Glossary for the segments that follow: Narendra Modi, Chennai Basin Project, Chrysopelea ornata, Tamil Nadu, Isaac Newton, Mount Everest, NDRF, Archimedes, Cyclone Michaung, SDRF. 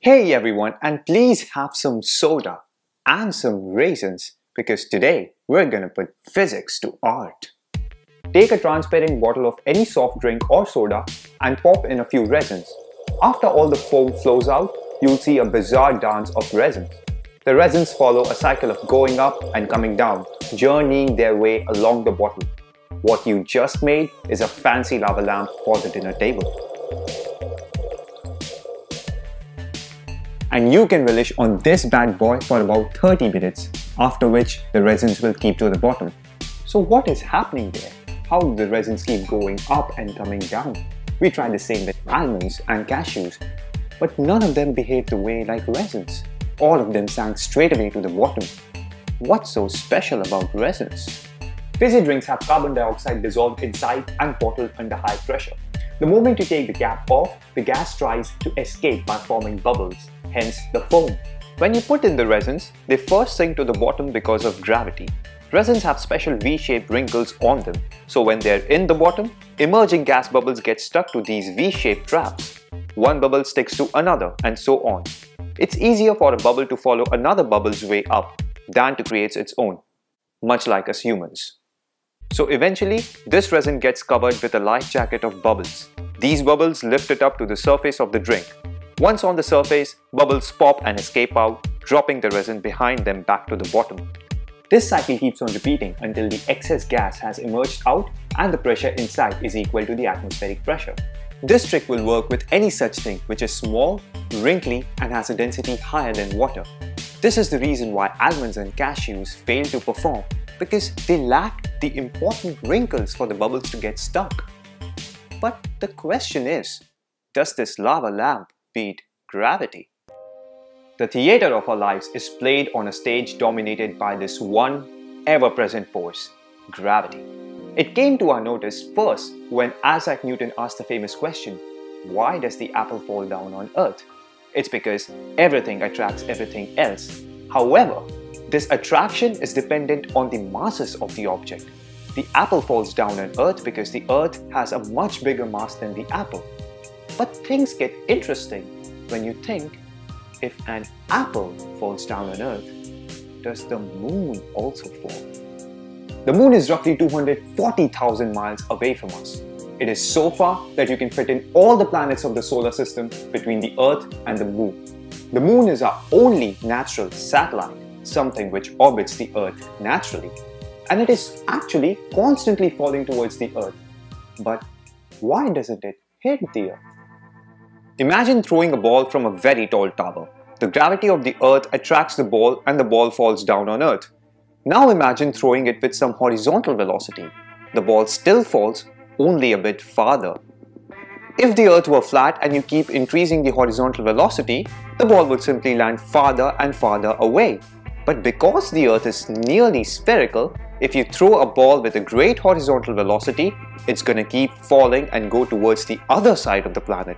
Hey everyone, and please have some soda and some raisins because today we're gonna put physics to art. Take a transparent bottle of any soft drink or soda and pop in a few resins. After all the foam flows out, you'll see a bizarre dance of resins. The resins follow a cycle of going up and coming down, journeying their way along the bottle. What you just made is a fancy lava lamp for the dinner table. And you can relish on this bad boy for about 30 minutes, after which the resins will keep to the bottom. So what is happening there? How do the resins keep going up and coming down? We tried the same with almonds and cashews, but none of them behaved the way like resins. All of them sank straight away to the bottom. What's so special about resins? Fizzy drinks have carbon dioxide dissolved inside and bottled under high pressure. The moment you take the cap off, the gas tries to escape by forming bubbles, hence the foam. When you put in the resins, they first sink to the bottom because of gravity. Resins have special V-shaped wrinkles on them, so when they're in the bottom, emerging gas bubbles get stuck to these V-shaped traps. One bubble sticks to another, and so on. It's easier for a bubble to follow another bubble's way up than to create its own, much like us humans. So eventually, this resin gets covered with a life jacket of bubbles. These bubbles lift it up to the surface of the drink. Once on the surface, bubbles pop and escape out, dropping the resin behind them back to the bottom. This cycle keeps on repeating until the excess gas has emerged out and the pressure inside is equal to the atmospheric pressure. This trick will work with any such thing which is small, wrinkly, and has a density higher than water. This is the reason why almonds and cashews fail to perform, because they lack the important wrinkles for the bubbles to get stuck. But the question is, does this lava lamp beat gravity? The theater of our lives is played on a stage dominated by this one ever-present force, gravity. It came to our notice first when Isaac Newton asked the famous question, why does the apple fall down on Earth? It's because everything attracts everything else. However, this attraction is dependent on the masses of the object. The apple falls down on Earth because the Earth has a much bigger mass than the apple. But things get interesting when you think, if an apple falls down on Earth, does the moon also fall? The moon is roughly 240,000 miles away from us. It is so far that you can fit in all the planets of the solar system between the Earth and the moon. The moon is our only natural satellite, something which orbits the Earth naturally, and it is actually constantly falling towards the Earth. But why doesn't it hit the Earth? Imagine throwing a ball from a very tall tower. The gravity of the Earth attracts the ball and the ball falls down on Earth. Now imagine throwing it with some horizontal velocity. The ball still falls, only a bit farther. If the Earth were flat and you keep increasing the horizontal velocity, the ball would simply land farther and farther away. But because the Earth is nearly spherical, if you throw a ball with a great horizontal velocity, it's going to keep falling and go towards the other side of the planet.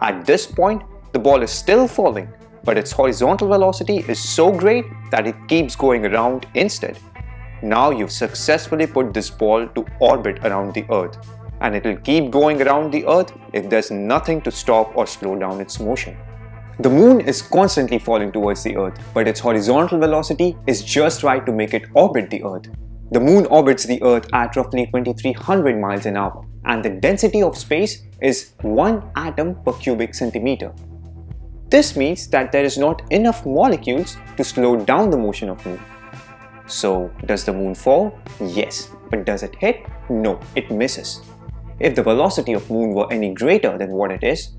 At this point, the ball is still falling, but its horizontal velocity is so great that it keeps going around instead. Now you've successfully put this ball to orbit around the Earth, and it'll keep going around the Earth if there's nothing to stop or slow down its motion. The moon is constantly falling towards the Earth, but its horizontal velocity is just right to make it orbit the Earth. The moon orbits the Earth at roughly 2300 miles an hour, and the density of space is 1 atom per cubic centimeter. This means that there is not enough molecules to slow down the motion of the moon. So, does the moon fall? Yes. But does it hit? No, it misses. If the velocity of the moon were any greater than what it is,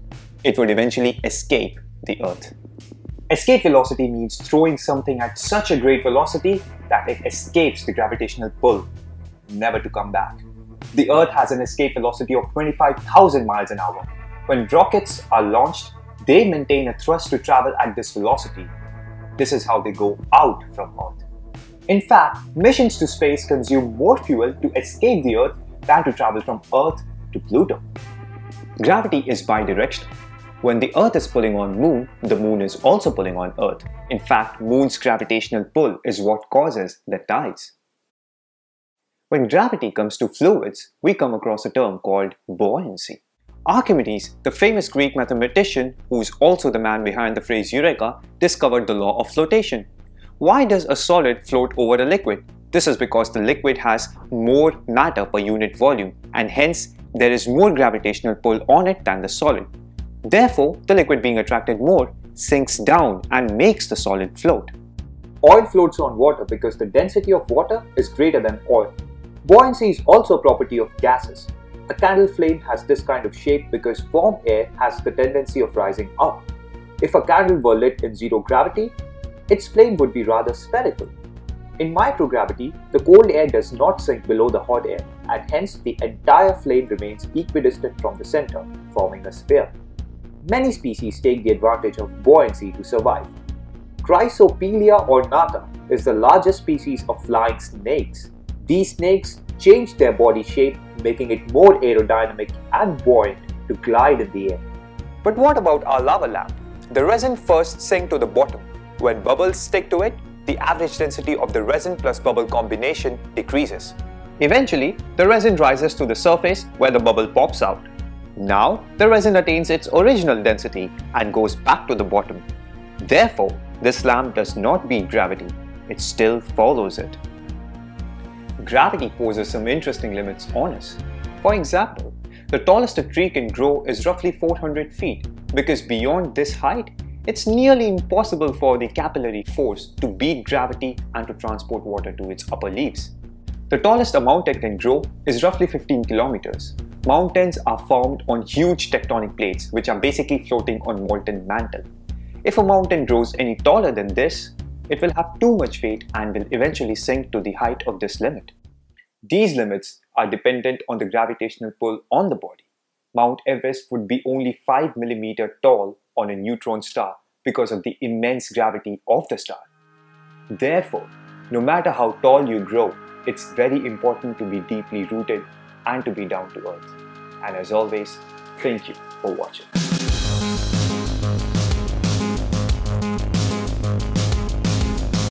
it would eventually escape the Earth. Escape velocity means throwing something at such a great velocity that it escapes the gravitational pull, never to come back. The Earth has an escape velocity of 25,000 miles an hour. When rockets are launched, they maintain a thrust to travel at this velocity. This is how they go out from Earth. In fact, missions to space consume more fuel to escape the Earth than to travel from Earth to Pluto. Gravity is bidirectional. When the Earth is pulling on Moon, the Moon is also pulling on Earth. In fact, Moon's gravitational pull is what causes the tides. When gravity comes to fluids, we come across a term called buoyancy. Archimedes, the famous Greek mathematician who is also the man behind the phrase Eureka, discovered the law of flotation. Why does a solid float over a liquid? This is because the liquid has more matter per unit volume, and hence there is more gravitational pull on it than the solid. Therefore, the liquid being attracted more sinks down and makes the solid float. Oil floats on water because the density of water is greater than oil. Buoyancy is also a property of gases. A candle flame has this kind of shape because warm air has the tendency of rising up. If a candle were lit in zero gravity, its flame would be rather spherical. In microgravity, the cold air does not sink below the hot air, and hence the entire flame remains equidistant from the center, forming a sphere. Many species take the advantage of buoyancy to survive. Chrysopelea ornata is the largest species of flying snakes. These snakes change their body shape, making it more aerodynamic and buoyant to glide in the air. But what about our lava lamp? The resin first sinks to the bottom. When bubbles stick to it, the average density of the resin plus bubble combination decreases. Eventually, the resin rises to the surface where the bubble pops out. Now, the resin attains its original density and goes back to the bottom. Therefore, this lamp does not beat gravity, it still follows it. Gravity poses some interesting limits on us. For example, the tallest a tree can grow is roughly 400 feet, because beyond this height, it's nearly impossible for the capillary force to beat gravity and to transport water to its upper leaves. The tallest a mountain can grow is roughly 15 kilometers. Mountains are formed on huge tectonic plates, which are basically floating on molten mantle. If a mountain grows any taller than this, it will have too much weight and will eventually sink to the height of this limit. These limits are dependent on the gravitational pull on the body. Mount Everest would be only 5 mm tall on a neutron star because of the immense gravity of the star. Therefore, no matter how tall you grow, it's very important to be deeply rooted and to be down to earth. And as always, thank you for watching.